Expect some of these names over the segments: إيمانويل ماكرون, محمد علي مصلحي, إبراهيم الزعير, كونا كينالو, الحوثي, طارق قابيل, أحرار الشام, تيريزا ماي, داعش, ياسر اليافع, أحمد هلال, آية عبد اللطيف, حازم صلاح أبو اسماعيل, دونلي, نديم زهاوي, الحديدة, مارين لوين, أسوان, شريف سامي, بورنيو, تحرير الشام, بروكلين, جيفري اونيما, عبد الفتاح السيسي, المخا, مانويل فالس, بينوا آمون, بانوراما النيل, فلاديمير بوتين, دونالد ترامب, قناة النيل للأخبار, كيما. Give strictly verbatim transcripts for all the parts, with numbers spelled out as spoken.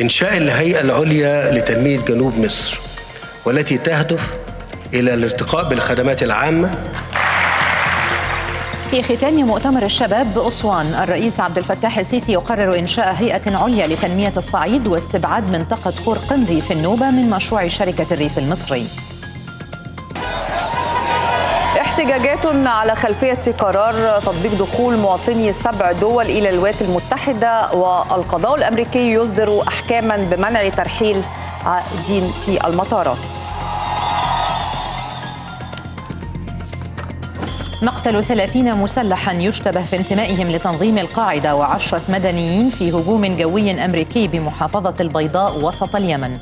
إنشاء الهيئة العليا لتنمية جنوب مصر والتي تهدف إلى الارتقاء بالخدمات العامة. في ختام مؤتمر الشباب بأسوان، الرئيس عبد الفتاح السيسي يقرر إنشاء هيئة عليا لتنمية الصعيد واستبعاد منطقة قور قندي في النوبة من مشروع شركة الريف المصري. احتجاجات على خلفية قرار تطبيق دخول مواطني سبع دول إلى الولايات المتحدة، والقضاء الأمريكي يصدر أحكاما بمنع ترحيل عائدين في المطارات. مقتل ثلاثين مسلحا يشتبه في انتمائهم لتنظيم القاعدة وعشرة مدنيين في هجوم جوي أمريكي بمحافظة البيضاء وسط اليمن.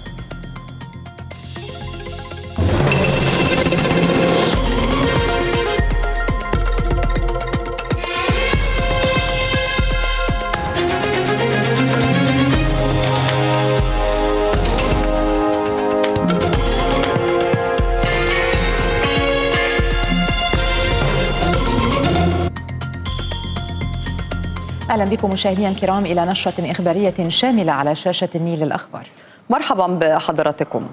أهلا بكم مشاهدينا الكرام إلى نشرة إخبارية شاملة على شاشة النيل للأخبار. مرحبا بحضراتكم.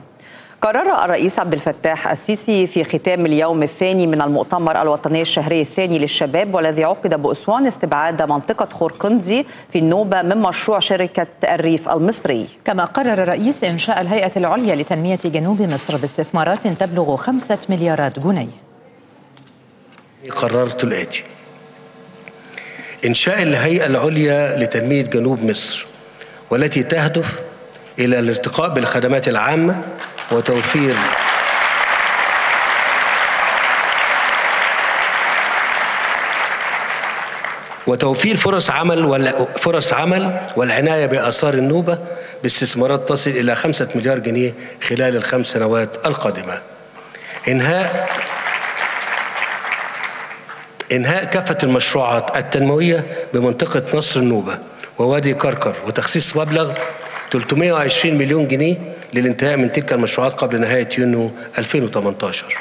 قرر الرئيس عبد الفتاح السيسي في ختام اليوم الثاني من المؤتمر الوطني الشهري الثاني للشباب والذي عقد بأسوان استبعاد منطقة خورقنزي في النوبة من مشروع شركة الريف المصري. كما قرر الرئيس إنشاء الهيئة العليا لتنمية جنوب مصر باستثمارات تبلغ خمسة مليارات جنيه. قررت الآتي: إنشاء الهيئة العليا لتنمية جنوب مصر والتي تهدف إلى الارتقاء بالخدمات العامة وتوفير وتوفير فرص عمل وفرص عمل والعناية بآثار النوبة باستثمارات تصل إلى خمسة مليار جنيه خلال الخمس سنوات القادمة. إنهاء إنهاء كافة المشروعات التنموية بمنطقة نصر النوبة ووادي كركر وتخصيص مبلغ ثلاثمائة وعشرين مليون جنيه للانتهاء من تلك المشروعات قبل نهاية يونيو ألفين وثمانية عشر.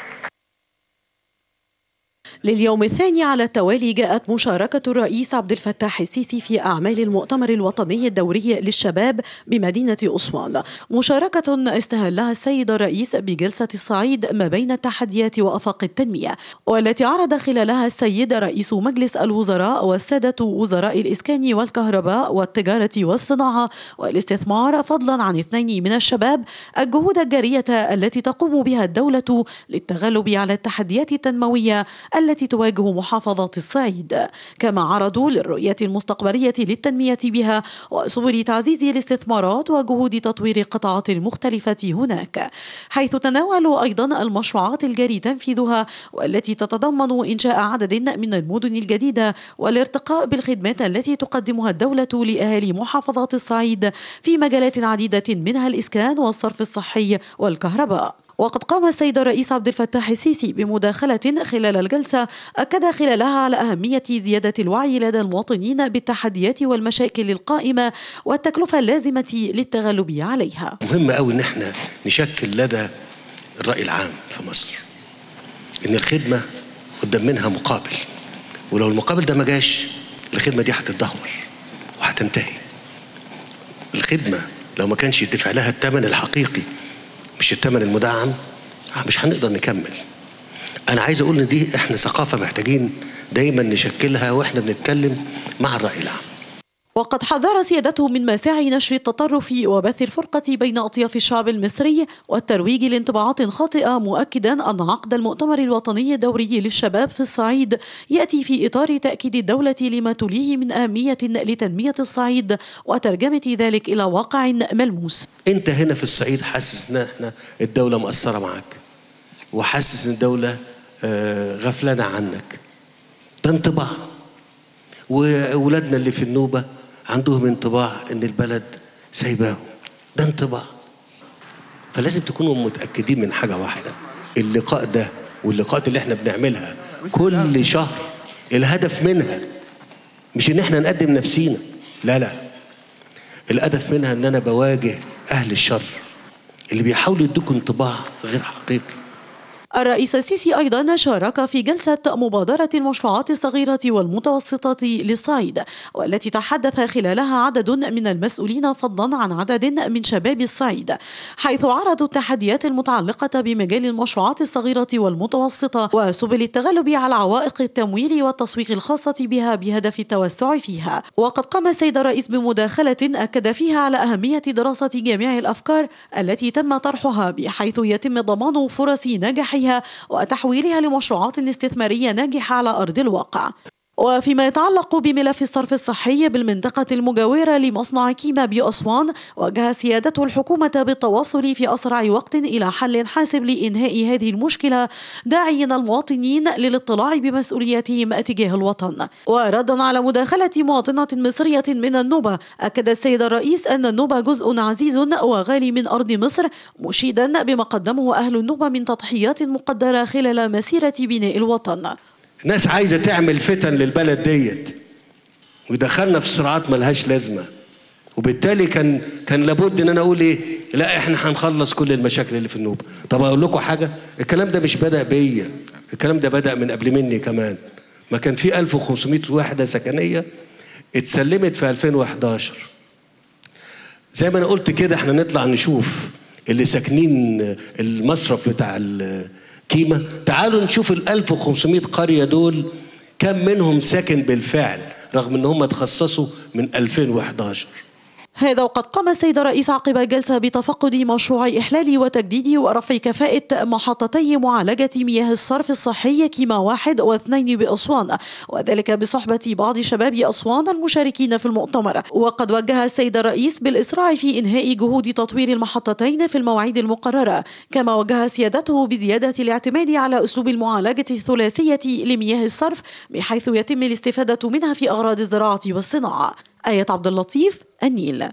لليوم الثاني على التوالي جاءت مشاركة الرئيس عبد الفتاح السيسي في أعمال المؤتمر الوطني الدوري للشباب بمدينة أسوان، مشاركة استهلها السيد الرئيس بجلسة الصعيد ما بين التحديات وآفاق التنمية، والتي عرض خلالها السيد رئيس مجلس الوزراء والسادة وزراء الإسكان والكهرباء والتجارة والصناعة والاستثمار، فضلا عن اثنين من الشباب، الجهود الجارية التي تقوم بها الدولة للتغلب على التحديات التنموية التي تواجه محافظات الصعيد. كما عرضوا للرؤية المستقبلية للتنمية بها وسبل تعزيز الاستثمارات وجهود تطوير القطاعات المختلفة هناك، حيث تناولوا أيضا المشروعات الجاري تنفيذها والتي تتضمن إنشاء عدد من المدن الجديدة والارتقاء بالخدمات التي تقدمها الدولة لأهالي محافظات الصعيد في مجالات عديدة منها الإسكان والصرف الصحي والكهرباء. وقد قام السيد الرئيس عبد الفتاح السيسي بمداخلة خلال الجلسة أكد خلالها على أهمية زيادة الوعي لدى المواطنين بالتحديات والمشاكل القائمة والتكلفة اللازمة للتغلب عليها. مهم قوي إن احنا نشكل لدى الرأي العام في مصر إن الخدمة قدام منها مقابل، ولو المقابل ده ما جاش الخدمة دي هتتدهور وهتنتهي. الخدمة لو ما كانش يدفع لها الثمن الحقيقي مش الثمن المدعم مش هنقدر نكمل. أنا عايز أقول إن دي إحنا ثقافة محتاجين دايما نشكلها وإحنا بنتكلم مع الرأي العام. وقد حذر سيادته من مساعي نشر التطرف وبث الفرقة بين أطياف الشعب المصري والترويج لانطباعات خاطئة، مؤكدا أن عقد المؤتمر الوطني الدوري للشباب في الصعيد يأتي في إطار تأكيد الدولة لما تليه من أهمية لتنمية الصعيد وترجمة ذلك إلى واقع ملموس. أنت هنا في الصعيد حاسس إن إحنا الدولة مقصرة معك وحاسس إن الدولة غفلانة عنك، ده انطباع. وأولادنا اللي في النوبة عندهم انطباع ان البلد سايباهم، ده انطباع. فلازم تكونوا متاكدين من حاجه واحده، اللقاء ده واللقاءات اللي احنا بنعملها كل شهر الهدف منها مش ان احنا نقدم نفسينا، لا لا، الهدف منها ان انا بواجه اهل الشر اللي بيحاولوا يدوكوا انطباع غير حقيقي. الرئيس السيسي أيضا شارك في جلسة مبادرة المشروعات الصغيرة والمتوسطة للصعيد، والتي تحدث خلالها عدد من المسؤولين فضلا عن عدد من شباب الصعيد، حيث عرضوا التحديات المتعلقة بمجال المشروعات الصغيرة والمتوسطة وسبل التغلب على عوائق التمويل والتسويق الخاصة بها بهدف التوسع فيها. وقد قام السيد الرئيس بمداخلة أكد فيها على أهمية دراسة جميع الأفكار التي تم طرحها، بحيث يتم ضمان فرص نجاحها وتحويلها لمشروعات استثمارية ناجحة على أرض الواقع. وفيما يتعلق بملف الصرف الصحي بالمنطقة المجاورة لمصنع كيما بأسوان، وجه سيادته الحكومة بالتواصل في أسرع وقت إلى حل حاسم لإنهاء هذه المشكلة، داعيا المواطنين للاطلاع بمسؤولياتهم تجاه الوطن. وردا على مداخلة مواطنة مصرية من النوبة، أكد السيد الرئيس أن النوبة جزء عزيز وغالي من أرض مصر، مشيدا بما قدمه أهل النوبة من تضحيات مقدرة خلال مسيرة بناء الوطن. ناس عايزه تعمل فتن للبلد ديت ويدخلنا في صراعات ملهاش لازمه، وبالتالي كان كان لابد ان انا اقول ايه، لا احنا هنخلص كل المشاكل اللي في النوبه. طب اقول لكم حاجه، الكلام ده مش بدا بيا، الكلام ده بدا من قبل مني كمان. ما كان في ألف وخمسمائة وحده سكنيه اتسلمت في ألفين وأحد عشر. زي ما انا قلت كده، احنا نطلع نشوف اللي ساكنين المصرف بتاع كيما، تعالوا نشوف ال ألف وخمسمائة قرية دول كم منهم ساكن بالفعل، رغم ان هم اتخصصوا من ألفين وأحد عشر. هذا وقد قام السيد الرئيس عقب جلسة بتفقد مشروع إحلال وتجديد ورفع كفاءة محطتي معالجة مياه الصرف الصحي كيما واحد واثنين بأسوان، وذلك بصحبة بعض شباب أسوان المشاركين في المؤتمر. وقد وجه السيد الرئيس بالإسراع في إنهاء جهود تطوير المحطتين في المواعيد المقررة، كما وجه سيادته بزيادة الاعتماد على أسلوب المعالجة الثلاثية لمياه الصرف، بحيث يتم الاستفادة منها في أغراض الزراعة والصناعة. آية عبد اللطيف، النيل.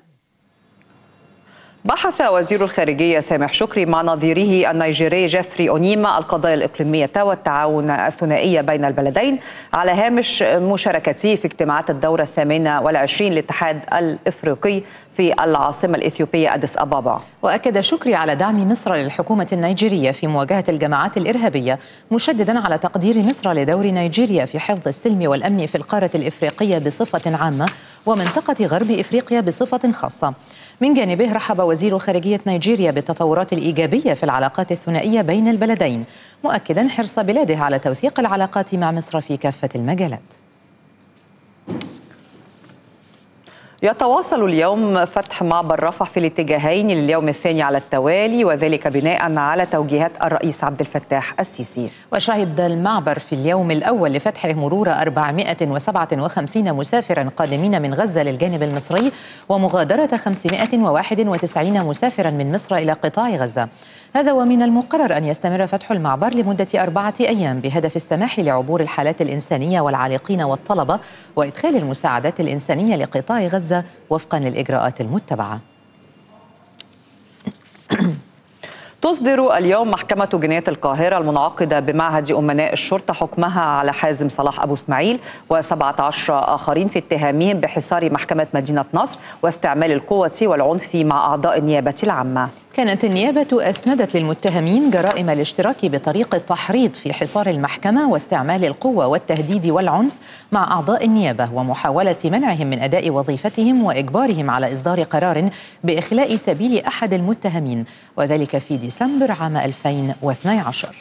بحث وزير الخارجية سامح شكري مع نظيره النيجيري جيفري اونيما القضايا الإقليمية والتعاون الثنائية بين البلدين على هامش مشاركته في اجتماعات الدورة الثامنة والعشرين للاتحاد الإفريقي في العاصمة الإثيوبية أديس أبابا. وأكد شكري على دعم مصر للحكومة النيجيرية في مواجهة الجماعات الإرهابية، مشددا على تقدير مصر لدور نيجيريا في حفظ السلم والأمن في القارة الإفريقية بصفة عامة ومنطقة غرب إفريقيا بصفة خاصة. من جانبه، رحب وزير خارجية نيجيريا بالتطورات الإيجابية في العلاقات الثنائية بين البلدين، مؤكدا حرص بلاده على توثيق العلاقات مع مصر في كافة المجالات. يتواصل اليوم فتح معبر رفح في الاتجاهين لليوم الثاني على التوالي، وذلك بناء على توجيهات الرئيس عبد الفتاح السيسي. وشهد المعبر في اليوم الأول لفتحه مرور أربعمائة وسبعة وخمسين مسافرا قادمين من غزة للجانب المصري، ومغادرة خمسمائة وواحد وتسعين مسافرا من مصر إلى قطاع غزة. هذا ومن المقرر أن يستمر فتح المعبر لمدة أربعة أيام بهدف السماح لعبور الحالات الإنسانية والعالقين والطلبة، وإدخال المساعدات الإنسانية لقطاع غزة وفقا للإجراءات المتبعة. تصدر اليوم محكمة جناية القاهرة المنعقدة بمعهد أمناء الشرطة حكمها على حازم صلاح أبو اسماعيل وسبعة عشر آخرين في اتهامهم بحصار محكمة مدينة نصر واستعمال القوة والعنف مع أعضاء النيابة العامة. كانت النيابة أسندت للمتهمين جرائم الاشتراك بطريق التحريض في حصار المحكمة واستعمال القوة والتهديد والعنف مع أعضاء النيابة، ومحاولة منعهم من أداء وظيفتهم وإجبارهم على إصدار قرار بإخلاء سبيل أحد المتهمين، وذلك في ديسمبر عام ألفين واثني عشر.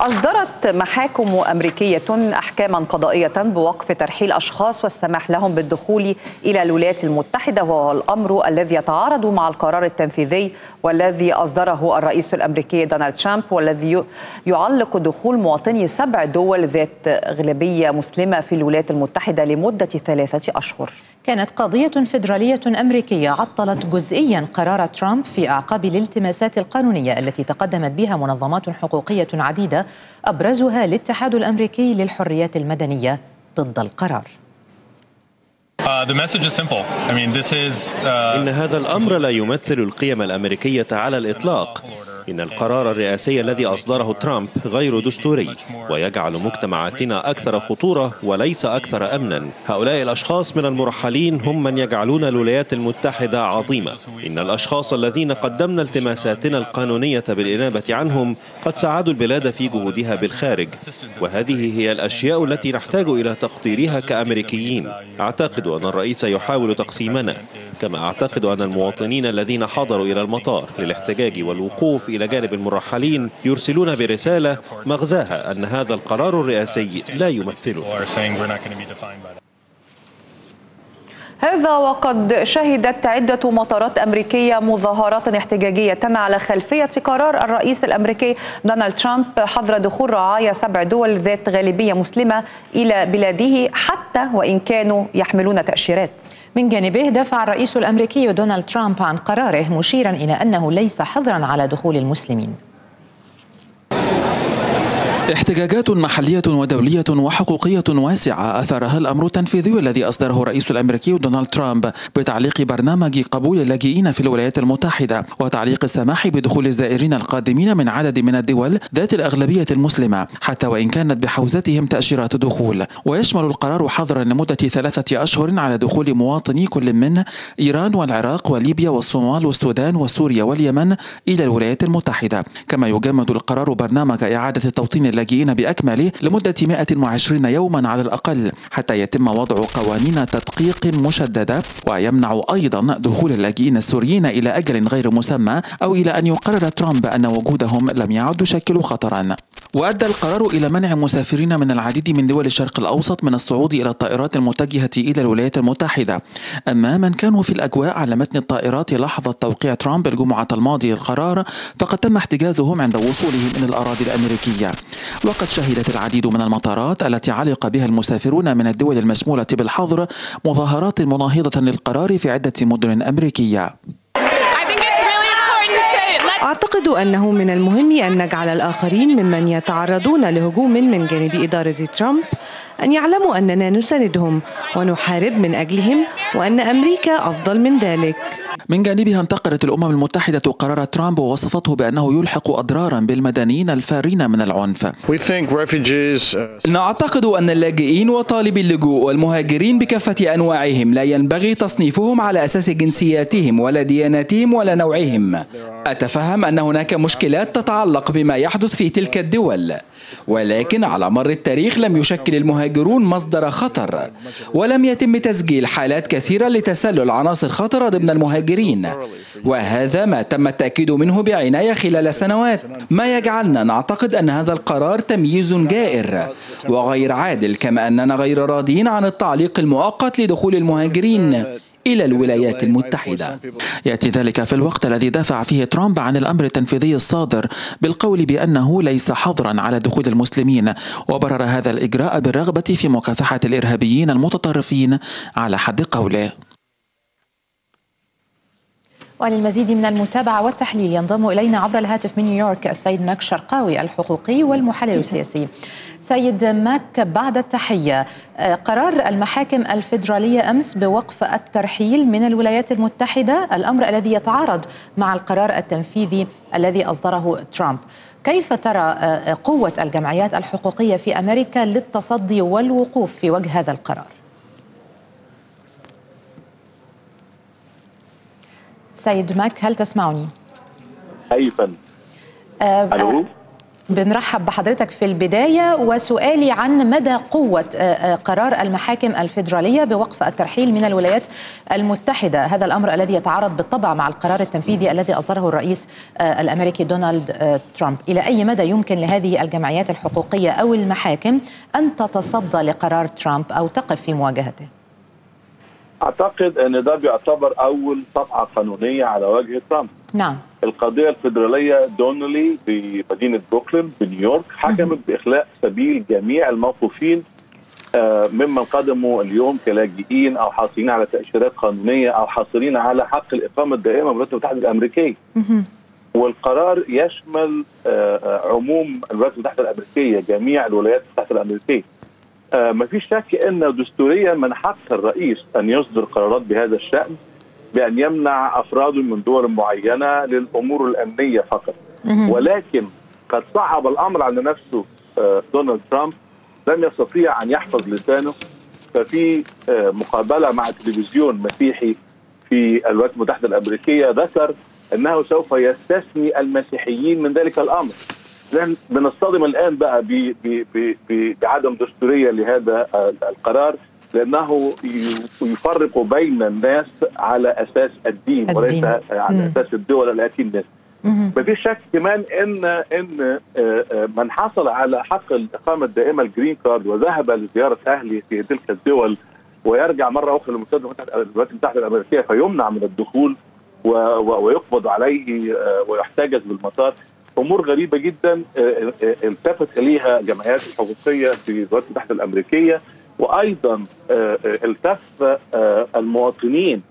أصدرت محاكم أمريكية أحكاما قضائية بوقف ترحيل أشخاص والسماح لهم بالدخول إلى الولايات المتحدة، وهو الأمر الذي يتعارض مع القرار التنفيذي والذي أصدره الرئيس الأمريكي دونالد ترامب، والذي يعلق دخول مواطني سبع دول ذات أغلبية مسلمة في الولايات المتحدة لمدة ثلاثة أشهر. كانت قضية فيدرالية أمريكية عطلت جزئيا قرار ترامب في أعقاب الالتماسات القانونية التي تقدمت بها منظمات حقوقية عديدة، أبرزها الاتحاد الأمريكي للحريات المدنية ضد القرار. إن هذا الأمر لا يمثل القيم الأمريكية على الإطلاق. إن القرار الرئاسي الذي أصدره ترامب غير دستوري ويجعل مجتمعاتنا أكثر خطورة وليس أكثر أمنا. هؤلاء الأشخاص من المرحلين هم من يجعلون الولايات المتحدة عظيمة. إن الأشخاص الذين قدمنا التماساتنا القانونية بالإنابة عنهم قد ساعدوا البلاد في جهودها بالخارج، وهذه هي الأشياء التي نحتاج إلى تقديرها كأمريكيين. أعتقد أن الرئيس يحاول تقسيمنا، كما أعتقد أن المواطنين الذين حضروا إلى المطار للاحتجاج والوقوف إلى جانب المرحلين يرسلون برسالة مغزاها أن هذا القرار الرئاسي لا يمثله. هذا وقد شهدت عدة مطارات أمريكية مظاهرات احتجاجية على خلفية قرار الرئيس الأمريكي دونالد ترامب حظر دخول رعايا سبع دول ذات غالبية مسلمة إلى بلاده حتى وإن كانوا يحملون تأشيرات. من جانبه دافع الرئيس الأمريكي دونالد ترامب عن قراره، مشيرا إلى أنه ليس حظرا على دخول المسلمين. احتجاجات محلية ودولية وحقوقية واسعة أثرها الأمر التنفيذي الذي أصدره الرئيس الأمريكي دونالد ترامب بتعليق برنامج قبول اللاجئين في الولايات المتحدة وتعليق السماح بدخول الزائرين القادمين من عدد من الدول ذات الأغلبية المسلمة حتى وإن كانت بحوزتهم تأشيرات دخول. ويشمل القرار حظرا لمدة ثلاثة أشهر على دخول مواطني كل من إيران والعراق وليبيا والصومال والسودان وسوريا واليمن إلى الولايات المتحدة. كما يجمد القرار برنامج إعادة التوطين اللاجئين بأكمله لمدة مئة وعشرين يوما على الأقل حتى يتم وضع قوانين تدقيق مشددة، ويمنع أيضا دخول اللاجئين السوريين إلى أجل غير مسمى أو إلى أن يقرر ترامب أن وجودهم لم يعد يشكل خطرا. وأدى القرار إلى منع مسافرين من العديد من دول الشرق الأوسط من الصعود إلى الطائرات المتجهة إلى الولايات المتحدة. أما من كانوا في الأجواء على متن الطائرات لحظة توقيع ترامب الجمعة الماضية القرار فقد تم احتجازهم عند وصولهم إلى الأراضي الأمريكية. وقد شهدت العديد من المطارات التي علق بها المسافرون من الدول المشمولة بالحظر مظاهرات مناهضة للقرار في عدة مدن أمريكية. أعتقد أنه من المهم أن نجعل الآخرين ممن يتعرضون لهجوم من جانب إدارة ترامب أن يعلموا أننا نساندهم ونحارب من أجلهم وأن أمريكا أفضل من ذلك. من جانبها انتقدت الأمم المتحدة قرار ترامب ووصفته بأنه يلحق أضرارا بالمدنيين الفارين من العنف. نعتقد أن اللاجئين وطالبي اللجوء والمهاجرين بكافة أنواعهم لا ينبغي تصنيفهم على أساس جنسياتهم ولا دياناتهم ولا نوعهم. أتفهم أن هناك مشكلات تتعلق بما يحدث في تلك الدول، ولكن على مر التاريخ لم يشكل المهاجرون مصدر خطر، ولم يتم تسجيل حالات كثيرة لتسلل عناصر خطرة ضمن المهاجرين، وهذا ما تم التأكيد منه بعناية خلال سنوات، ما يجعلنا نعتقد أن هذا القرار تمييز جائر وغير عادل، كما أننا غير راضين عن التعليق المؤقت لدخول المهاجرين إلى الولايات المتحدة. يأتي ذلك في الوقت الذي دافع فيه ترامب عن الأمر التنفيذي الصادر بالقول بأنه ليس حظرا على دخول المسلمين، وبرر هذا الإجراء بالرغبة في مكافحة الإرهابيين المتطرفين على حد قوله. وللمزيد من المتابعة والتحليل ينضم إلينا عبر الهاتف من نيويورك السيد ماك شرقاوي الحقوقي والمحلل السياسي. سيد ماك، بعد التحية، قرار المحاكم الفيدرالية أمس بوقف الترحيل من الولايات المتحدة، الأمر الذي يتعارض مع القرار التنفيذي الذي أصدره ترامب، كيف ترى قوة الجمعيات الحقوقية في أمريكا للتصدي والوقوف في وجه هذا القرار؟ سيد ماك، هل تسمعني؟ أيضا أه بنرحب بحضرتك في البداية، وسؤالي عن مدى قوة قرار المحاكم الفيدرالية بوقف الترحيل من الولايات المتحدة، هذا الأمر الذي يتعارض بالطبع مع القرار التنفيذي الذي أصدره الرئيس الأمريكي دونالد ترامب. إلى أي مدى يمكن لهذه الجمعيات الحقوقية أو المحاكم أن تتصدى لقرار ترامب أو تقف في مواجهته؟ أعتقد أن ده بيعتبر أول صفحة قانونية على وجه ترامب. نعم. القضية الفيدرالية دونلي بمدينة بروكلين بنيويورك حكمت بإخلاء سبيل جميع الموقوفين ممن قدموا اليوم كلاجئين أو حاصلين على تأشيرات قانونية أو حاصلين على حق الإقامة الدائمة بالولايات المتحدة الأمريكية. والقرار يشمل عموم الولايات المتحدة الأمريكية، جميع الولايات المتحدة الأمريكية. آه ما فيش شك أن دستوريا من حق الرئيس أن يصدر قرارات بهذا الشأن بأن يمنع أفراد من دول معينة للأمور الأمنية فقط. ولكن قد صعب الأمر على نفسه دونالد ترامب، لم يستطيع أن يحفظ لسانه. ففي مقابلة مع تلفزيون مسيحي في الولايات المتحدة الأمريكية ذكر أنه سوف يستثني المسيحيين من ذلك الأمر. لأن بنصطدم الآن بقى ب ب ب بعدم دستورية لهذا القرار، لأنه يفرق بين الناس على أساس الدين, الدين. وليس على أساس الدول التي الناس. مفيش شك كمان إن إن من حصل على حق الإقامة الدائمة الجرين كارد وذهب لزيارة أهله في تلك الدول ويرجع مرة أخرى للولايات المتحدة الأمريكية فيمنع من الدخول ويقبض عليه ويحتجز بالمطار. امور غريبه جدا التفت اليها جمعيات الحقوقيه في الولايات المتحده الامريكيه، وايضا التف المواطنين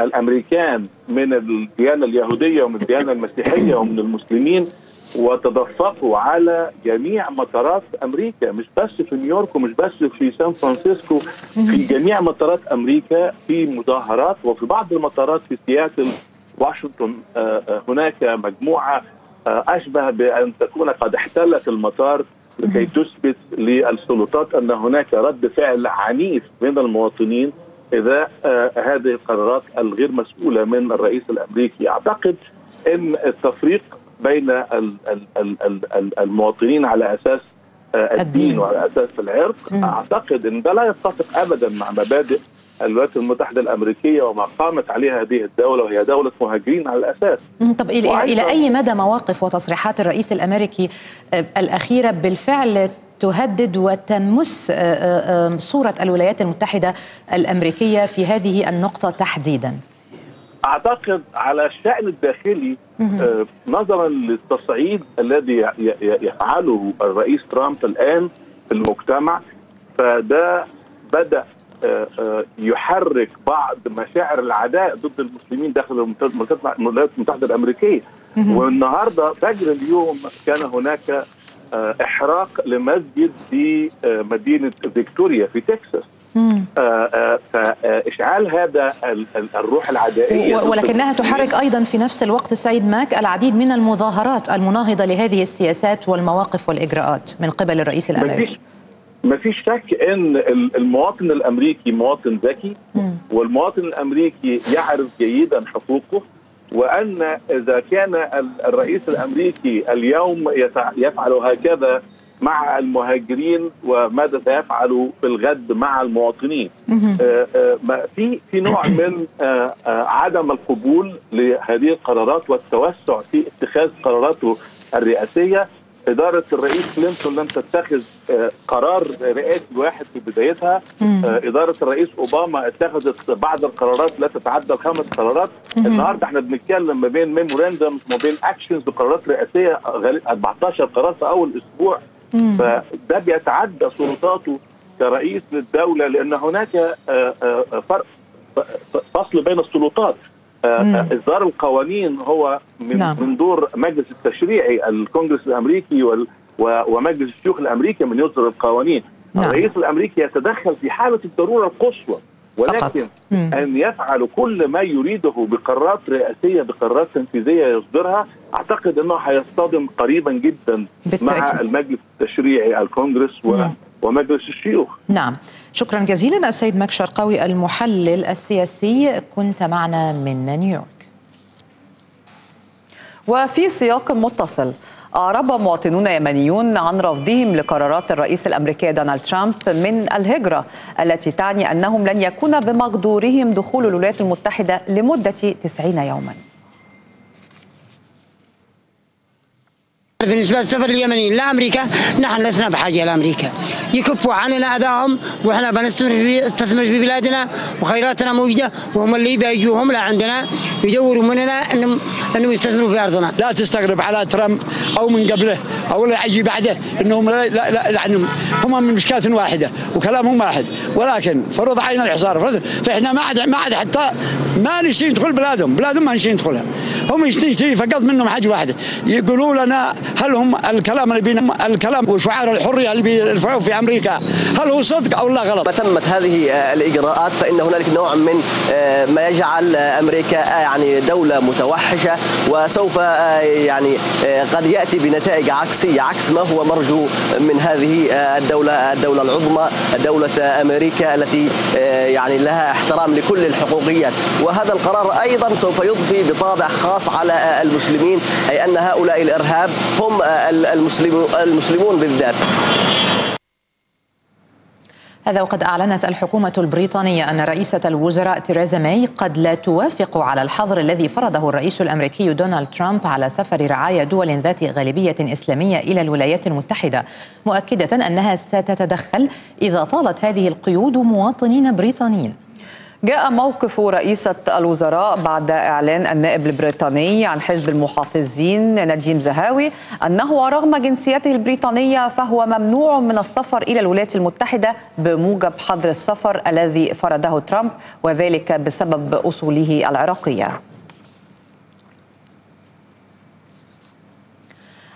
الامريكان من الديانه اليهوديه ومن الديانه المسيحيه ومن المسلمين، وتدفقوا على جميع مطارات امريكا، مش بس في نيويورك ومش بس في سان فرانسيسكو، في جميع مطارات امريكا في مظاهرات، وفي بعض المطارات في سياتل واشنطن هناك مجموعه أشبه بأن تكون قد احتلت المطار لكي تثبت للسلطات أن هناك رد فعل عنيف من المواطنين إذا هذه القرارات الغير مسؤولة من الرئيس الأمريكي. أعتقد أن التفريق بين المواطنين على أساس الدين وعلى أساس العرق، أعتقد أن ده لا يتفق أبدا مع مبادئ الولايات المتحدة الأمريكية وما قامت عليها هذه الدولة، وهي دولة مهاجرين على الأساس. طب إلى أي مدى مواقف وتصريحات الرئيس الأمريكي الأخيرة بالفعل تهدد وتمس صورة الولايات المتحدة الأمريكية في هذه النقطة تحديدا؟ أعتقد على الشأن الداخلي نظرا للتصعيد الذي يفعله الرئيس ترامب الآن في المجتمع، فده بدأ يحرك بعض مشاعر العداء ضد المسلمين داخل الولايات المتحدة الأمريكية. والنهارده فجر اليوم كان هناك إحراق لمسجد في مدينة فيكتوريا في تكساس، فإشعال هذا الروح العدائية، ولكنها تحرك أيضا في نفس الوقت سيد ماك العديد من المظاهرات المناهضة لهذه السياسات والمواقف والإجراءات من قبل الرئيس الأمريكي. ما فيش شك ان المواطن الامريكي مواطن ذكي، والمواطن الامريكي يعرف جيدا حقوقه، وان اذا كان الرئيس الامريكي اليوم يفعل هكذا مع المهاجرين، وماذا سيفعل في الغد مع المواطنين؟ في في نوع من عدم القبول لهذه القرارات والتوسع في اتخاذ قراراته الرئاسيه. إدارة الرئيس كلينتون لم تتخذ قرار رئاسي واحد في بدايتها. إدارة الرئيس أوباما اتخذت بعض القرارات لا تتعدى الخمس قرارات. النهارده احنا بنتكلم ما بين ميموراندم وما بين أكشنز وقرارات رئاسية أربعتاشر قرار في أول أسبوع. فده بيتعدى سلطاته كرئيس للدولة، لأن هناك فرق فصل بين السلطات. إصدار القوانين هو من, نعم. من دور مجلس التشريعي الكونجرس الأمريكي وال ومجلس الشيوخ الأمريكي من يصدر القوانين. نعم. الرئيس الأمريكي يتدخل في حالة الضرورة القصوى، ولكن أن يفعل كل ما يريده بقرارات رئاسية بقرارات تنفيذية يصدرها، أعتقد أنه هيصطدم قريبا جدا بالتأكيد مع المجلس التشريعي الكونجرس و نعم. ومجلس الشيوخ. نعم، شكرا جزيلا السيد ماك شرقاوي المحلل السياسي، كنت معنا من نيويورك. وفي سياق متصل، أعرب مواطنون يمنيون عن رفضهم لقرارات الرئيس الأمريكي دونالد ترامب من الهجرة، التي تعني أنهم لن يكون بمقدورهم دخول الولايات المتحدة لمدة تسعين يوما. بالنسبة للسفر اليمنيين لأمريكا، نحن لسنا بحاجة لأمريكا، يكفوا عننا أذاهم، وإحنا بنستثمر في استثمر في بلادنا وخيراتنا موجودة، وهم اللي بيجوهم لعندنا يدوروا مننا أنهم أنهم يستثمروا في أرضنا. لا تستغرب على ترامب أو من قبله أو اللي يجي بعده أنهم لا لا يعني هم من مشكلة واحدة وكلامهم واحد، ولكن فرض علينا الحصار، فإحنا ما عاد ما عاد حتى ما نشتي ندخل بلادهم، بلادهم ما نشتي ندخلها، هم يشتي فقط منهم حاجة واحدة، يقولوا لنا هل هم الكلام اللي بين الكلام وشعار الحريه اللي بيرفعوه في امريكا هل هو صدق او لا غلط؟ تمت هذه الاجراءات فان هنالك نوع من ما يجعل امريكا يعني دوله متوحشه، وسوف يعني قد ياتي بنتائج عكسيه عكس ما هو مرجو من هذه الدوله الدوله العظمى دوله امريكا التي يعني لها احترام لكل الحقوقيات. وهذا القرار ايضا سوف يضفي بطابع خاص على المسلمين، اي ان هؤلاء الارهاب هم المسلمون بالذات. هذا وقد أعلنت الحكومة البريطانية أن رئيسة الوزراء تيريزا ماي قد لا توافق على الحظر الذي فرضه الرئيس الأمريكي دونالد ترامب على سفر رعايا دول ذات غالبية إسلامية إلى الولايات المتحدة، مؤكدة أنها ستتدخل إذا طالت هذه القيود مواطنين بريطانيين. جاء موقف رئيسة الوزراء بعد إعلان النائب البريطاني عن حزب المحافظين نديم زهاوي أنه رغم جنسيته البريطانية فهو ممنوع من السفر إلى الولايات المتحدة بموجب حظر السفر الذي فرضه ترامب، وذلك بسبب أصوله العراقية.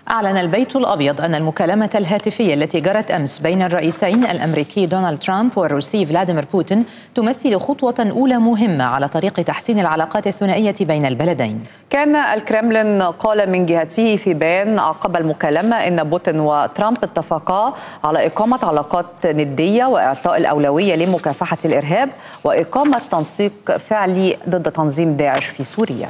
أعلن البيت الأبيض أن المكالمة الهاتفية التي جرت أمس بين الرئيسين الأمريكي دونالد ترامب والروسي فلاديمير بوتين تمثل خطوة أولى مهمة على طريق تحسين العلاقات الثنائية بين البلدين. كان الكرملين قال من جهته في بيان عقب المكالمة أن بوتين وترامب اتفقا على إقامة علاقات ندية وإعطاء الأولوية لمكافحة الإرهاب وإقامة تنسيق فعلي ضد تنظيم داعش في سوريا.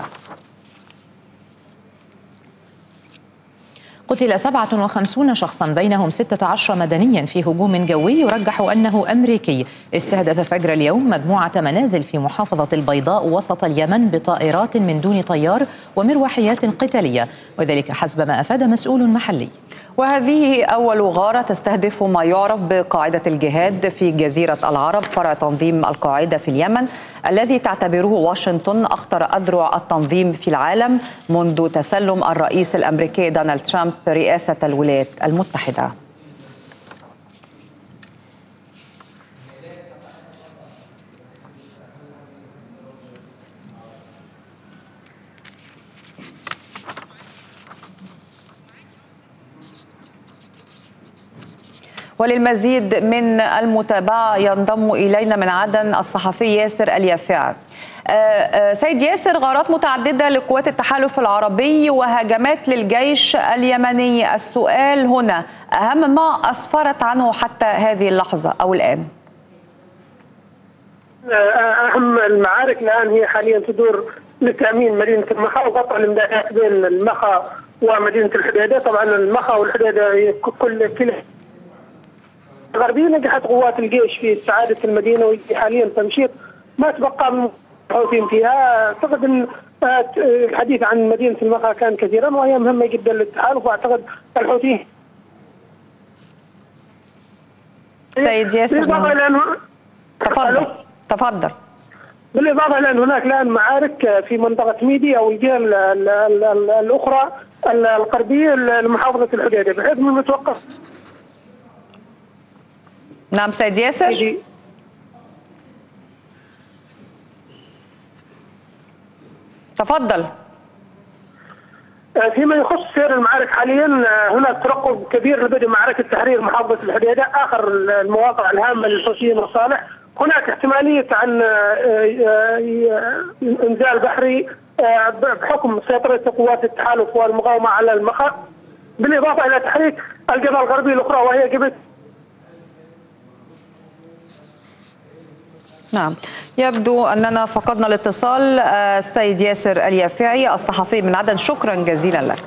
قتل سبعة وخمسين شخصا بينهم ستة عشر مدنيا في هجوم جوي يرجح أنه أمريكي استهدف فجر اليوم مجموعة منازل في محافظة البيضاء وسط اليمن بطائرات من دون طيار ومروحيات قتالية، وذلك حسب ما أفاد مسؤول محلي. وهذه أول غارة تستهدف ما يعرف بقاعدة الجهاد في جزيرة العرب، فرع تنظيم القاعدة في اليمن الذي تعتبره واشنطن أخطر أذرع التنظيم في العالم منذ تسلم الرئيس الأمريكي دونالد ترامب رئاسة الولايات المتحدة. وللمزيد من المتابعة ينضم إلينا من عدن الصحفي ياسر اليافع. سيد ياسر، غارات متعددة لقوات التحالف العربي وهجمات للجيش اليمني، السؤال هنا أهم ما أسفرت عنه حتى هذه اللحظة أو الآن؟ أهم المعارك الآن هي حاليا تدور لتأمين مدينة المخا وقطع الامدادات بين المخا ومدينة الحديدة. طبعا المخا والحديدة كل كل الغربية نجحت قوات الجيش في استعادة المدينة، وحاليا تمشيط ما تبقى من المتحوطين فيها. أعتقد أن الحديث عن مدينة المخا كان كثيرا وهي مهمة جدا للتحالف، وأعتقد الحوثيين سيد ياسر تفضل تفضل. بالإضافة لأن هناك الآن معارك في منطقة ميدي أو الجهة الأخرى الغربية لمحافظة الحديدة، بحيث من المتوقع. نعم سيد ياسر. تفضل. فيما يخص سير المعارك حاليا هناك ترقب كبير لبدء معركه تحرير محافظه الحديده، اخر المواقع الهامه للحوثيين والصالح. هناك احتماليه عن انزال بحري بحكم سيطره قوات التحالف والمقاومه على المخا، بالاضافه الى تحريك الجبهه الغربيه الاخرى وهي جبهه. نعم يبدو أننا فقدنا الاتصال. السيد ياسر اليافعي الصحفي من عدن، شكرا جزيلا لك.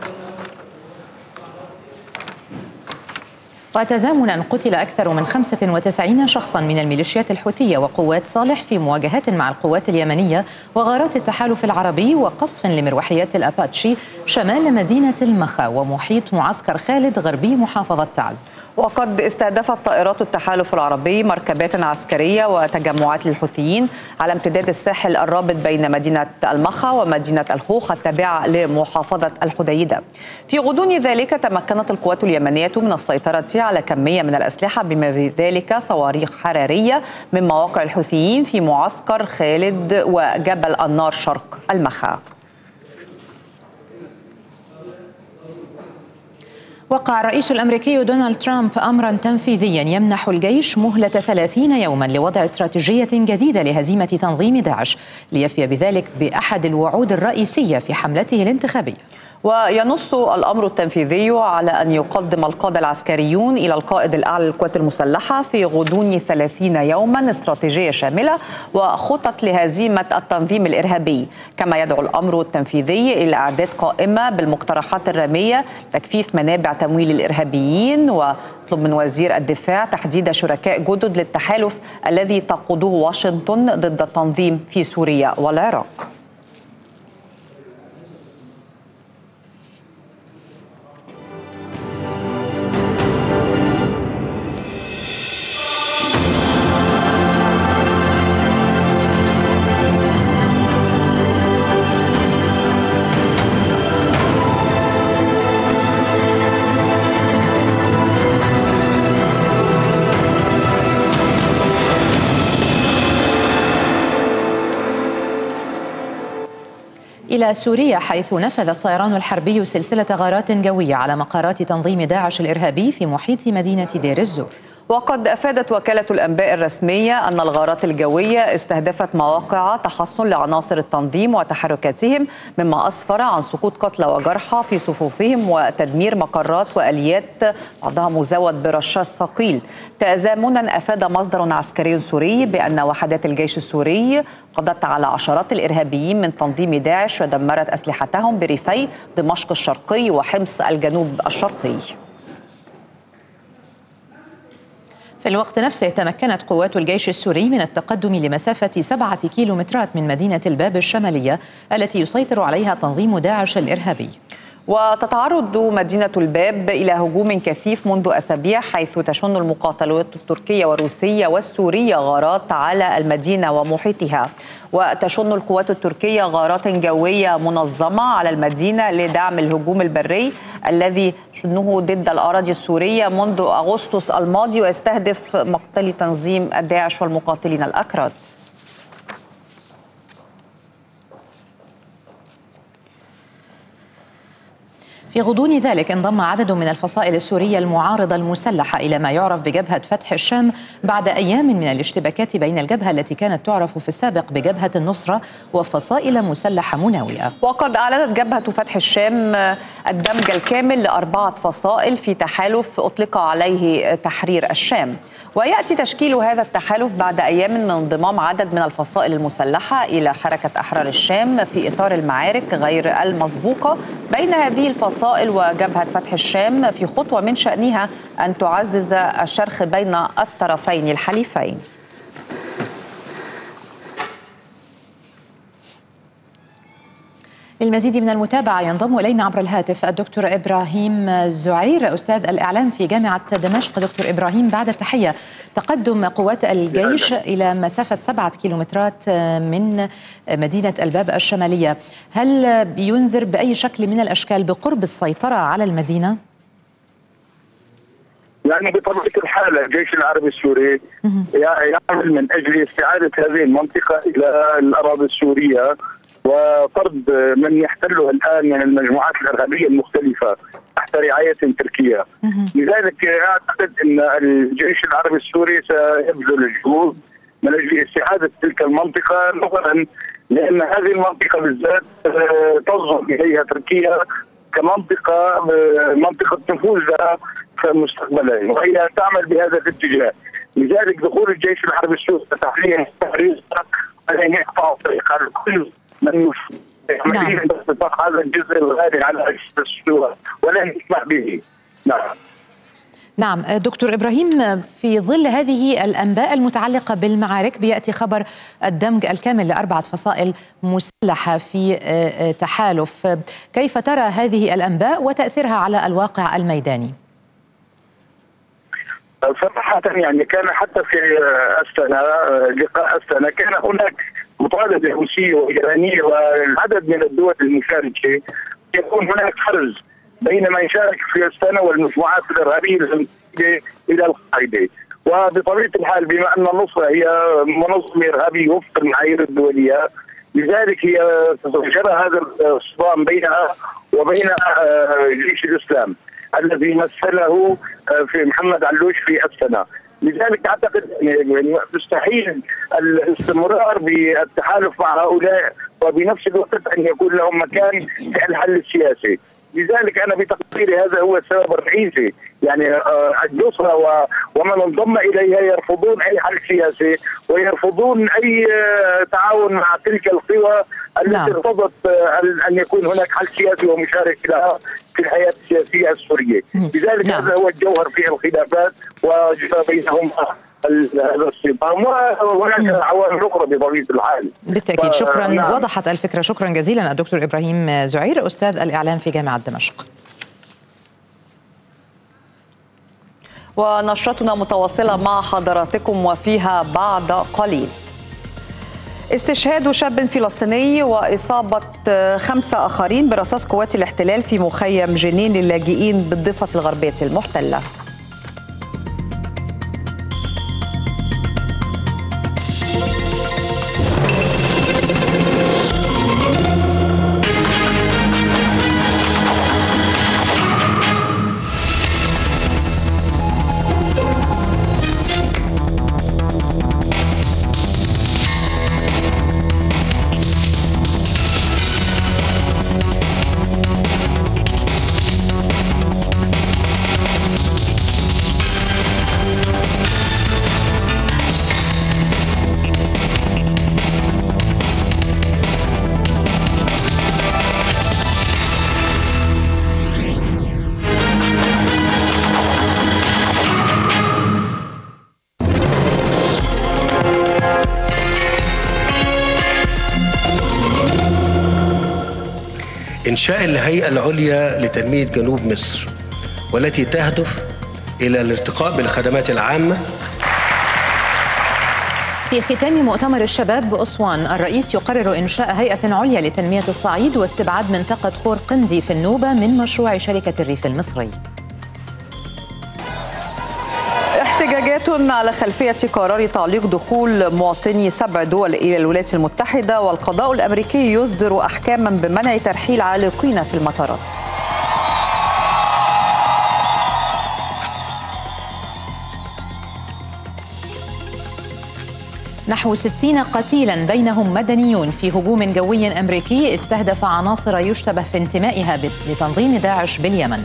وتزامنا قتل أكثر من خمسة وتسعين شخصا من الميليشيات الحوثية وقوات صالح في مواجهات مع القوات اليمنية وغارات التحالف العربي وقصف لمروحيات الأباتشي شمال مدينة المخا ومحيط معسكر خالد غربي محافظة تعز. وقد استهدفت طائرات التحالف العربي مركبات عسكرية وتجمعات للحوثيين على امتداد الساحل الرابط بين مدينة المخا ومدينة الخوخ التابعة لمحافظة الحديدة. في غضون ذلك تمكنت القوات اليمنية من السيطرة على كمية من الأسلحة بما في ذلك صواريخ حرارية من مواقع الحوثيين في معسكر خالد وجبل النار شرق المخا. وقع الرئيس الأمريكي دونالد ترامب أمرا تنفيذيا يمنح الجيش مهلة ثلاثين يوما لوضع استراتيجية جديدة لهزيمة تنظيم داعش، ليفي بذلك بأحد الوعود الرئيسية في حملته الانتخابية. وينص الأمر التنفيذي على أن يقدم القادة العسكريون إلى القائد الأعلى للقوات المسلحة في غضون ثلاثين يوما استراتيجية شاملة وخطط لهزيمة التنظيم الإرهابي، كما يدعو الأمر التنفيذي إلى إعداد قائمة بالمقترحات الرامية تجفيف منابع تمويل الإرهابيين، و يطلب من وزير الدفاع تحديد شركاء جدد للتحالف الذي تقوده واشنطن ضد التنظيم في سوريا والعراق. إلى سوريا، حيث نفذ الطيران الحربي سلسلة غارات جوية على مقرات تنظيم داعش الإرهابي في محيط مدينة دير الزور. وقد أفادت وكالة الأنباء الرسمية أن الغارات الجوية استهدفت مواقع تحصن لعناصر التنظيم وتحركاتهم، مما أسفر عن سقوط قتلى وجرحى في صفوفهم وتدمير مقرات وآليات بعضها مزود برشاش ثقيل. تزامنا أفاد مصدر عسكري سوري بأن وحدات الجيش السوري قضت على عشرات الإرهابيين من تنظيم داعش ودمرت أسلحتهم بريفي دمشق الشرقي وحمص الجنوب الشرقي. في الوقت نفسه، تمكنت قوات الجيش السوري من التقدم لمسافة سبعة كيلومترات من مدينة الباب الشمالية التي يسيطر عليها تنظيم داعش الإرهابي. وتتعرض مدينة الباب إلى هجوم كثيف منذ أسابيع، حيث تشن المقاتلات التركية والروسية والسورية غارات على المدينة ومحيطها. وتشن القوات التركية غارات جوية منظمة على المدينة لدعم الهجوم البري الذي شنه ضد الأراضي السورية منذ أغسطس الماضي، ويستهدف مقتلي تنظيم داعش والمقاتلين الأكراد. في غضون ذلك انضم عدد من الفصائل السورية المعارضة المسلحة إلى ما يعرف بجبهة فتح الشام بعد أيام من الاشتباكات بين الجبهة التي كانت تعرف في السابق بجبهة النصرة وفصائل مسلحة مناوئة. وقد أعلنت جبهة فتح الشام الدمج الكامل لأربعة فصائل في تحالف أطلق عليه تحرير الشام، ويأتي تشكيل هذا التحالف بعد أيام من انضمام عدد من الفصائل المسلحة إلى حركة أحرار الشام في إطار المعارك غير المسبوقة بين هذه الفصائل وجبهة فتح الشام، في خطوة من شأنها أن تعزز الشرخ بين الطرفين الحليفين. للمزيد من المتابعة ينضم إلينا عبر الهاتف الدكتور إبراهيم الزعير، أستاذ الإعلام في جامعة دمشق. دكتور إبراهيم، بعد التحية، تقدم قوات الجيش إلى مسافة سبعة كيلومترات من مدينة الباب الشمالية، هل ينذر بأي شكل من الأشكال بقرب السيطرة على المدينة؟ يعني بطبيعة الحال الجيش العربي السوري يعمل من أجل استعادة هذه المنطقة إلى الأراضي السورية وطرد من يحتلها الان من المجموعات الارهابيه المختلفه تحت رعايه تركيه. لذلك اعتقد ان الجيش العربي السوري سيبذل الجهود من اجل استعاده تلك المنطقه، نظرا لان هذه المنطقه بالذات تنظر اليها تركيا كمنطقه منطقه نفوذ لها مستقبلا، وهي تعمل بهذا الاتجاه. لذلك دخول الجيش العربي السوري وتحرير تحريرها لن يقطع الطريق على كل من يحملين باستطلاع هذا الجزء الغالي على أجهزة الشورى ولن يسمح به. نعم. نعم دكتور إبراهيم، في ظل هذه الأنباء المتعلقة بالمعارك بيأتي خبر الدمج الكامل لأربعة فصائل مسلحة في تحالف، كيف ترى هذه الأنباء وتأثيرها على الواقع الميداني؟ صراحة يعني كان حتى في أستنا لقاء أستنا كان هناك مطالبة روسية وإيرانية والعدد من الدول المشاركة، يكون هناك حرز بين ما يشارك في أستنا والمجموعات الإرهابية إلى القاعدة. وبطبيعة الحال بما أن النصرة هي منظمة إرهابية وفق المعايير الدولية، لذلك هي جرى هذا الصدام بينها وبين جيش الإسلام. الذي مثله في محمد علوش في السنة. لذلك اعتقد مستحيل الاستمرار بالتحالف مع هؤلاء وبنفس الوقت ان يكون لهم مكان في الحل السياسي. لذلك انا بتقديري هذا هو السبب الرئيسي، يعني اليسرى ومن انضم اليها يرفضون اي حل سياسي ويرفضون اي تعاون مع تلك القوى التي ارتضت ان يكون هناك حل سياسي ومشارك لها في الحياه السياسيه السوريه. لذلك هذا هو الجوهر في الخلافات وجرى بينهما هذا الصدام، وهناك عوامل اخرى بطبيعه الحال. بالتاكيد. شكرا، نعم. وضحت الفكره. شكرا جزيلا الدكتور ابراهيم زعير، استاذ الاعلام في جامعه دمشق. ونشرتنا متواصله مع حضراتكم وفيها بعد قليل استشهاد شاب فلسطيني وإصابة خمسة آخرين برصاص قوات الاحتلال في مخيم جنين للاجئين بالضفة الغربية المحتلة. إنشاء الهيئة العليا لتنمية جنوب مصر والتي تهدف إلى الارتقاء بالخدمات العامة. في ختام مؤتمر الشباب بأسوان، الرئيس يقرر إنشاء هيئة عليا لتنمية الصعيد واستبعاد منطقة قور قندي في النوبة من مشروع شركة الريف المصري. احتجاجات على خلفية قرار تعليق دخول مواطني سبع دول إلى الولايات المتحدة، والقضاء الأمريكي يصدر أحكاما بمنع ترحيل عالقين في المطارات. نحو ستين قتيلا بينهم مدنيون في هجوم جوي أمريكي استهدف عناصر يشتبه في انتمائها لتنظيم داعش باليمن.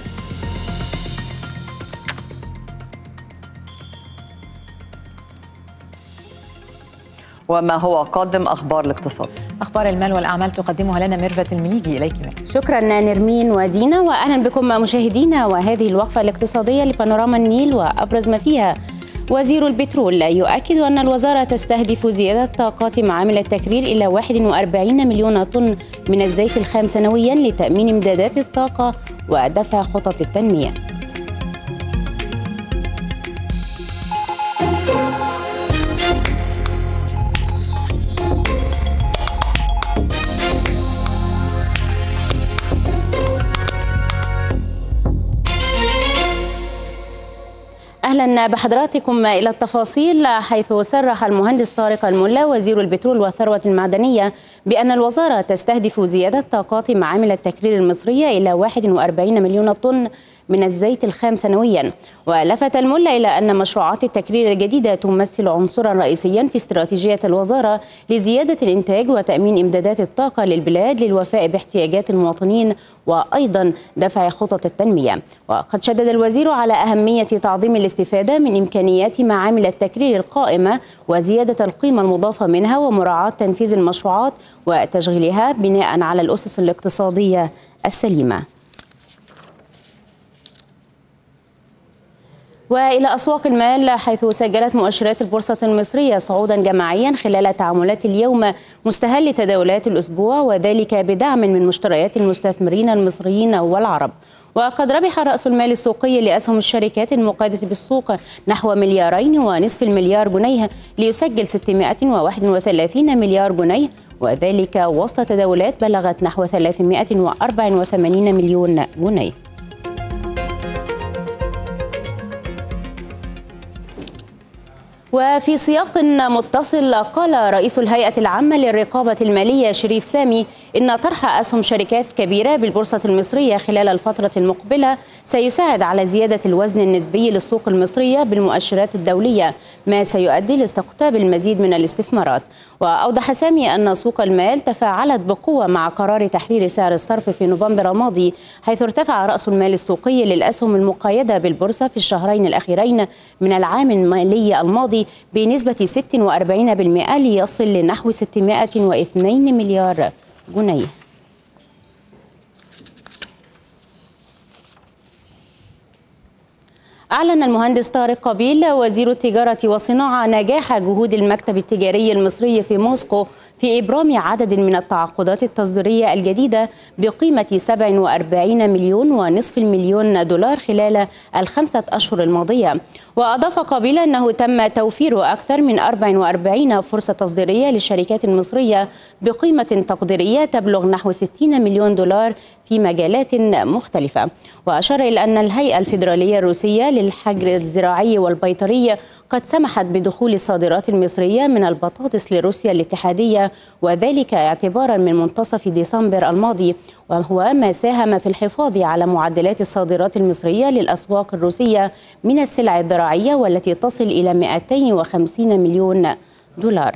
وما هو قادم أخبار الاقتصاد. أخبار المال والأعمال تقدمها لنا ميرفت المليجي. إليك ميرفت. شكرا نرمين ودينا، وأهلا بكم مشاهدينا. وهذه الوقفة الاقتصادية لبانوراما النيل وأبرز ما فيها. وزير البترول يؤكد أن الوزارة تستهدف زيادة طاقات معامل التكرير إلى واحد وأربعين مليون طن من الزيت الخام سنويا لتأمين إمدادات الطاقة ودفع خطط التنمية. أهلا بحضراتكم إلى التفاصيل، حيث صرح المهندس طارق الملا وزير البترول والثروة المعدنية بأن الوزارة تستهدف زيادة طاقات معامل التكرير المصرية إلى واحد وأربعين مليون طن من الزيت الخام سنويا. ولفت الملا إلى أن مشروعات التكرير الجديدة تمثل عنصرا رئيسيا في استراتيجية الوزارة لزيادة الإنتاج وتأمين إمدادات الطاقة للبلاد للوفاء باحتياجات المواطنين وأيضا دفع خطط التنمية. وقد شدد الوزير على أهمية تعظيم الاستفادة من إمكانيات معامل التكرير القائمة وزيادة القيمة المضافة منها ومراعاة تنفيذ المشروعات وتشغيلها بناء على الأسس الاقتصادية السليمة. وإلى أسواق المال، حيث سجلت مؤشرات البورصة المصرية صعودا جماعيا خلال تعاملات اليوم مستهل تداولات الأسبوع، وذلك بدعم من مشتريات المستثمرين المصريين والعرب. وقد ربح رأس المال السوقي لأسهم الشركات المقادة بالسوق نحو مليارين ونصف المليار جنيه ليسجل ستمائة وواحد وثلاثين مليار جنيه، وذلك وسط تداولات بلغت نحو ثلاثمائة وأربعة وثمانين مليون جنيه. وفي سياق متصل، قال رئيس الهيئة العامة للرقابة المالية شريف سامي إن طرح أسهم شركات كبيرة بالبورصة المصرية خلال الفترة المقبلة سيساعد على زيادة الوزن النسبي للسوق المصرية بالمؤشرات الدولية، ما سيؤدي لاستقطاب المزيد من الاستثمارات. وأوضح سامي أن سوق المال تفاعلت بقوة مع قرار تحليل سعر الصرف في نوفمبر الماضي، حيث ارتفع رأس المال السوقي للأسهم المقيدة بالبورصة في الشهرين الأخيرين من العام المالي الماضي بنسبة ستة وأربعين بالمئة ليصل لنحو ستمائة واثنين مليار جنيه. أعلن المهندس طارق قابيل وزير التجارة والصناعة نجاح جهود المكتب التجاري المصري في موسكو في إبرام عدد من التعاقدات التصديرية الجديدة بقيمة سبعة وأربعين مليون ونصف المليون دولار خلال الخمسة أشهر الماضية. وأضاف قابيل أنه تم توفير أكثر من أربع وأربعين فرصة تصديرية للشركات المصرية بقيمة تقديرية تبلغ نحو ستين مليون دولار في مجالات مختلفة. وأشار إلى أن الهيئة الفيدرالية الروسية الحجر الزراعي والبيطري قد سمحت بدخول الصادرات المصرية من البطاطس لروسيا الاتحادية، وذلك اعتبارا من منتصف ديسمبر الماضي، وهو ما ساهم في الحفاظ على معدلات الصادرات المصرية للأسواق الروسية من السلع الزراعية، والتي تصل إلى مائتين وخمسين مليون دولار.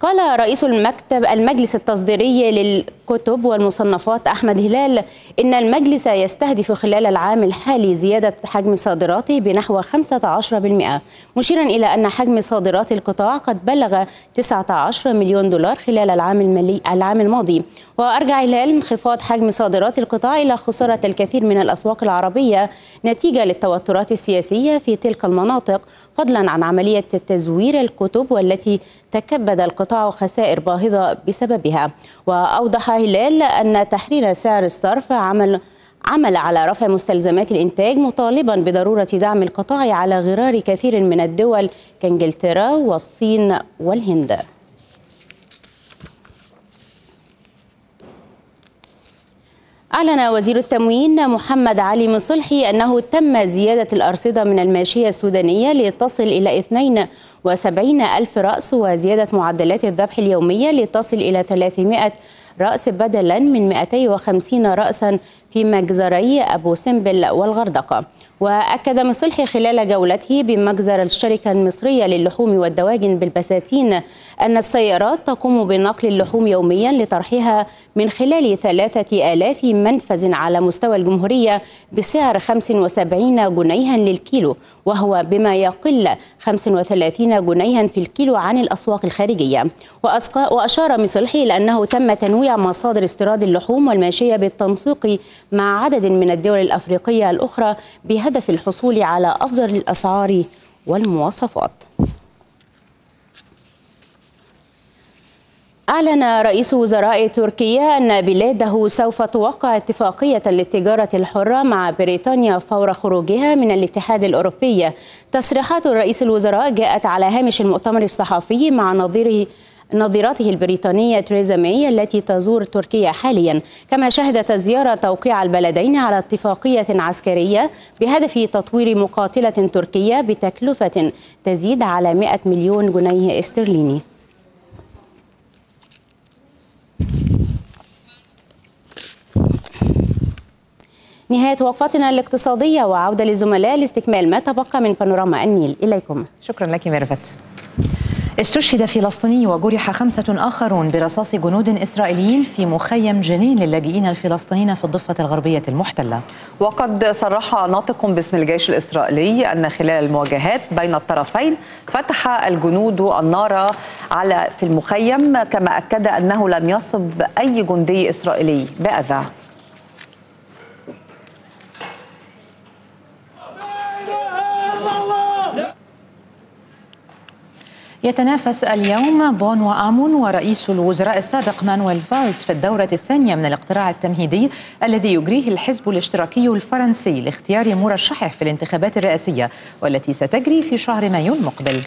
قال رئيس المكتب المجلس التصديري للكتب والمصنفات أحمد هلال إن المجلس يستهدف خلال العام الحالي زيادة حجم صادراته بنحو خمسة عشر بالمئة، مشيرا إلى أن حجم صادرات القطاع قد بلغ تسعة عشر مليون دولار خلال العام المالي العام الماضي. وأرجع هلال انخفاض حجم صادرات القطاع إلى خسارة الكثير من الأسواق العربية نتيجة للتوترات السياسية في تلك المناطق، فضلا عن عملية تزوير الكتب والتي تكبد القطاع خسائر باهظة بسببها. وأوضح هلال أن تحرير سعر الصرف عمل عمل على رفع مستلزمات الإنتاج، مطالبا بضرورة دعم القطاع على غرار كثير من الدول كإنجلترا والصين والهند. أعلن وزير التموين محمد علي مصلحي أنه تم زيادة الأرصدة من الماشية السودانية لتصل إلى اثنين وسبعين ألف رأس، وزيادة معدلات الذبح اليومية لتصل إلى ثلاثمائة رأس بدلا من مائتين وخمسين رأسا في مجزري أبو سمبل والغردقة. وأكد مصلحي خلال جولته بمجزر الشركة المصرية للحوم والدواجن بالبساتين أن السيارات تقوم بنقل اللحوم يوميا لطرحها من خلال ثلاثة آلاف منفذ على مستوى الجمهورية بسعر خمسة وسبعين جنيها للكيلو، وهو بما يقل خمسة وثلاثين جنيها في الكيلو عن الأسواق الخارجية. وأشار مصلحي إلى أنه تم تنويع مصادر استيراد اللحوم والماشية بالتنسيق مع عدد من الدول الأفريقية الأخرى بهدف الحصول على أفضل الأسعار والمواصفات. أعلن رئيس وزراء تركيا أن بلاده سوف توقع اتفاقية للتجارة الحرة مع بريطانيا فور خروجها من الاتحاد الأوروبي. تصريحات رئيس الوزراء جاءت على هامش المؤتمر الصحفي مع نظيره نظيرته البريطانية تيريزا ماي التي تزور تركيا حاليا، كما شهدت الزيارة توقيع البلدين على اتفاقية عسكرية بهدف تطوير مقاتلة تركية بتكلفة تزيد على مائة مليون جنيه استرليني. نهاية وقفتنا الاقتصادية وعودة للزملاء لاستكمال ما تبقى من بانوراما النيل. إليكم. شكرا لك ميرفت. استشهد فلسطيني وجرح خمسة آخرون برصاص جنود إسرائيليين في مخيم جنين للاجئين الفلسطينيين في الضفة الغربية المحتلة. وقد صرح ناطق باسم الجيش الإسرائيلي أن خلال المواجهات بين الطرفين فتح الجنود النار على في المخيم، كما أكد أنه لم يصب أي جندي إسرائيلي بأذى. يتنافس اليوم بينوا آمون ورئيس الوزراء السابق مانويل فالس في الدورة الثانية من الاقتراع التمهيدي الذي يجريه الحزب الاشتراكي الفرنسي لاختيار مرشحه في الانتخابات الرئاسية والتي ستجري في شهر مايو المقبل.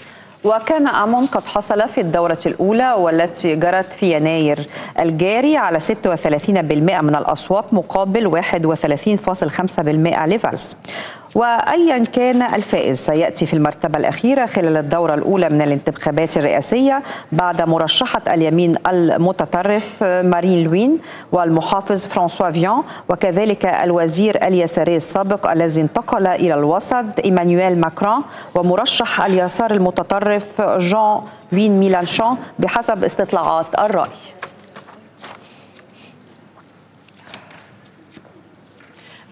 وكان آمون قد حصل في الدورة الأولى والتي جرت في يناير الجاري على ستة وثلاثين بالمئة من الأصوات مقابل واحد وثلاثين فاصلة خمسة بالمئة لفالس. وأيا كان الفائز سيأتي في المرتبة الأخيرة خلال الدورة الأولى من الانتخابات الرئاسية بعد مرشحة اليمين المتطرف مارين لوين والمحافظ فرانسوا فيون وكذلك الوزير اليساري السابق الذي انتقل إلى الوسط إيمانويل ماكرون ومرشح اليسار المتطرف جان لوي ميلانشان بحسب استطلاعات الرأي.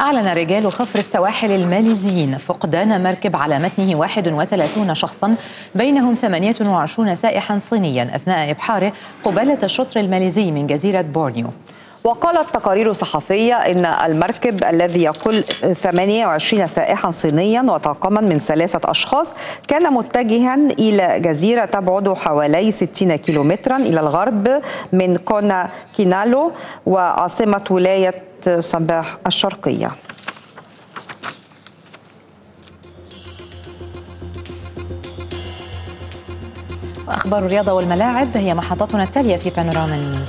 أعلن رجال خفر السواحل الماليزيين فقدان مركب على متنه واحد وثلاثين شخصا بينهم ثمانية وعشرين سائحا صينيا أثناء إبحاره قبالة الشطر الماليزي من جزيرة بورنيو. وقالت تقارير صحفية أن المركب الذي يقل ثمانية وعشرين سائحا صينيا وطاقما من ثلاثة أشخاص كان متجها إلى جزيرة تبعد حوالي ستين كيلومترا إلى الغرب من كونا كينالو وعاصمة ولاية صباح الشرقية. وأخبار الرياضة والملاعب هي محطتنا التالية في بانوراما النيل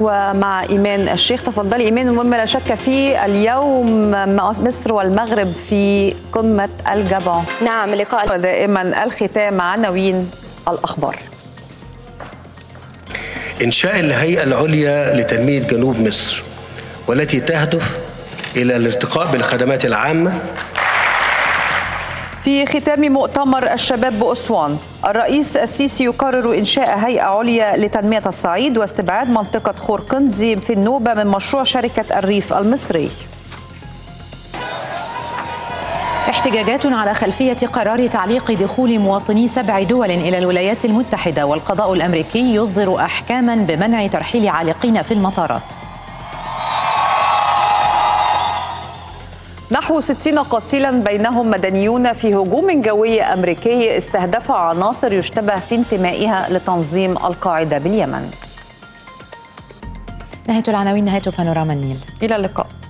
ومع إيمان الشيخ. تفضلي إيمان. المهم لا شك فيه اليوم مصر والمغرب في قمة الجبان. نعم لقاء دائما الختام عناوين الأخبار. إنشاء الهيئة العليا لتنمية جنوب مصر والتي تهدف إلى الارتقاء بالخدمات العامة. في ختام مؤتمر الشباب بأسوان، الرئيس السيسي يقرر إنشاء هيئة عليا لتنمية الصعيد واستبعاد منطقة خورقنزي في النوبة من مشروع شركة الريف المصري. احتجاجات على خلفية قرار تعليق دخول مواطني سبع دول إلى الولايات المتحدة والقضاء الأمريكي يصدر أحكاما بمنع ترحيل عالقين في المطارات. نحو ستين قتيلا بينهم مدنيون في هجوم جوي أمريكي استهدف عناصر يشتبه في انتمائها لتنظيم القاعدة باليمن. نهاية العناوين، نهاية بانوراما النيل، إلى اللقاء.